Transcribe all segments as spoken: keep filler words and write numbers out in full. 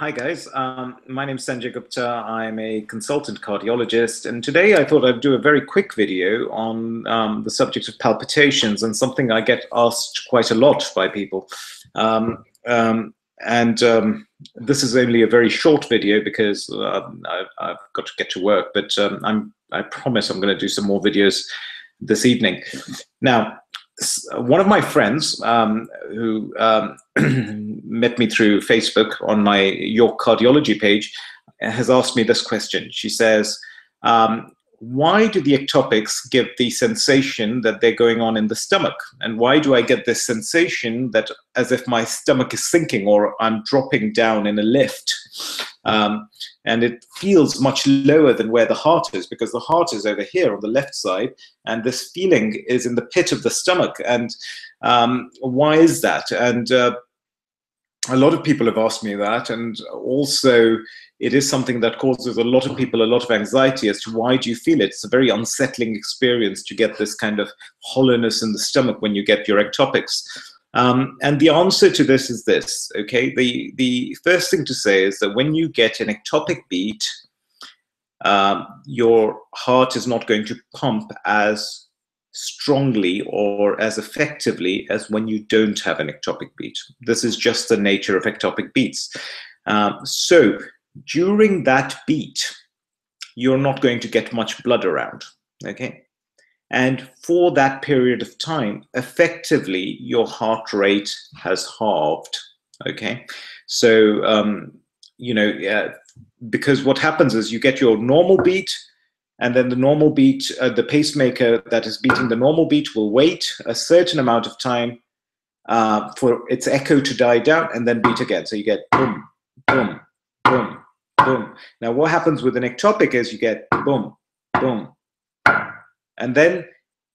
Hi guys, um, my name is Sanjay Gupta. I'm a consultant cardiologist, and today I thought I'd do a very quick video on um, the subject of palpitations, and something I get asked quite a lot by people. Um, um, and um, this is only a very short video because uh, I've, I've got to get to work, but um, I'm, I promise I'm going to do some more videos this evening. Now, one of my friends um, who um, met me through Facebook on my York Cardiology page has asked me this question. She says, um, why do the ectopics give the sensation that they're going on in the stomach? And why do I get this sensation that as if my stomach is sinking or I'm dropping down in a lift? Um, and it feels much lower than where the heart is, because the heart is over here on the left side, and this feeling is in the pit of the stomach. And um, why is that? And uh, a lot of people have asked me that, and also it is something that causes a lot of people a lot of anxiety as to why do you feel it. It's a very unsettling experience to get this kind of hollowness in the stomach when you get your ectopics. Um, and the answer to this is this, okay? The, the first thing to say is that when you get an ectopic beat, um, your heart is not going to pump as strongly or as effectively as when you don't have an ectopic beat. This is just the nature of ectopic beats. Um, so during that beat, you're not going to get much blood around, okay? And for that period of time, effectively, your heart rate has halved, okay? So, um, you know, uh, because what happens is you get your normal beat, and then the normal beat, uh, the pacemaker that is beating the normal beat will wait a certain amount of time uh, for its echo to die down and then beat again. So you get boom, boom, boom, boom. Now what happens with an ectopic is you get boom, boom. And then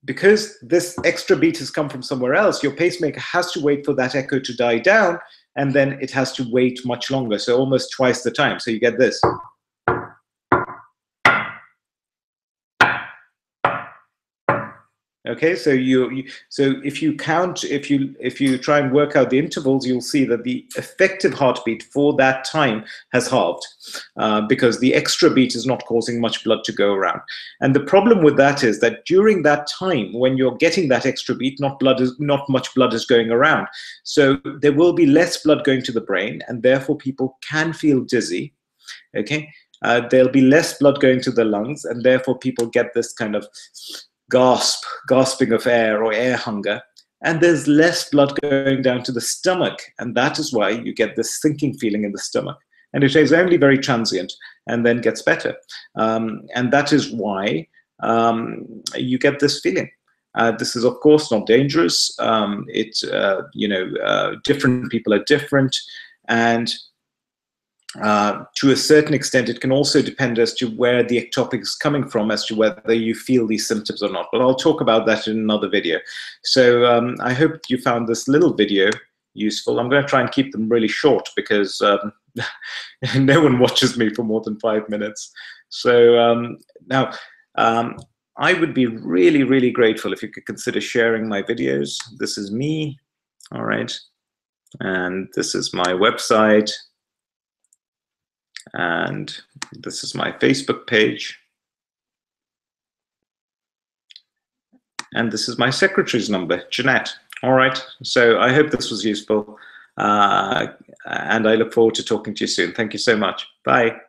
because this extra beat has come from somewhere else, your pacemaker has to wait for that echo to die down, and then it has to wait much longer, so almost twice the time. So you get this. Okay, so you, you so if you count, if you if you try and work out the intervals, you'll see that the effective heartbeat for that time has halved uh, because the extra beat is not causing much blood to go around. And the problem with that is that during that time when you're getting that extra beat, not blood is not much blood is going around, so there will be less blood going to the brain, and therefore people can feel dizzy. Okay, uh, there'll be less blood going to the lungs, and therefore people get this kind of gasp, gasping of air or air hunger, and there's less blood going down to the stomach, and that is why you get this sinking feeling in the stomach. And it is only very transient and then gets better. Um, and that is why um, you get this feeling. Uh, this is, of course, not dangerous. Um, it, uh, you know, uh, different people are different, and Uh, to a certain extent, it can also depend as to where the ectopic is coming from, as to whether you feel these symptoms or not. But I'll talk about that in another video. So um, I hope you found this little video useful. I'm going to try and keep them really short because um, no one watches me for more than five minutes. So um, now um, I would be really, really grateful if you could consider sharing my videos. This is me, all right, and this is my website. And this is my Facebook page. And this is my secretary's number, Jeanette. All right, so I hope this was useful. Uh, and I look forward to talking to you soon. Thank you so much. Bye.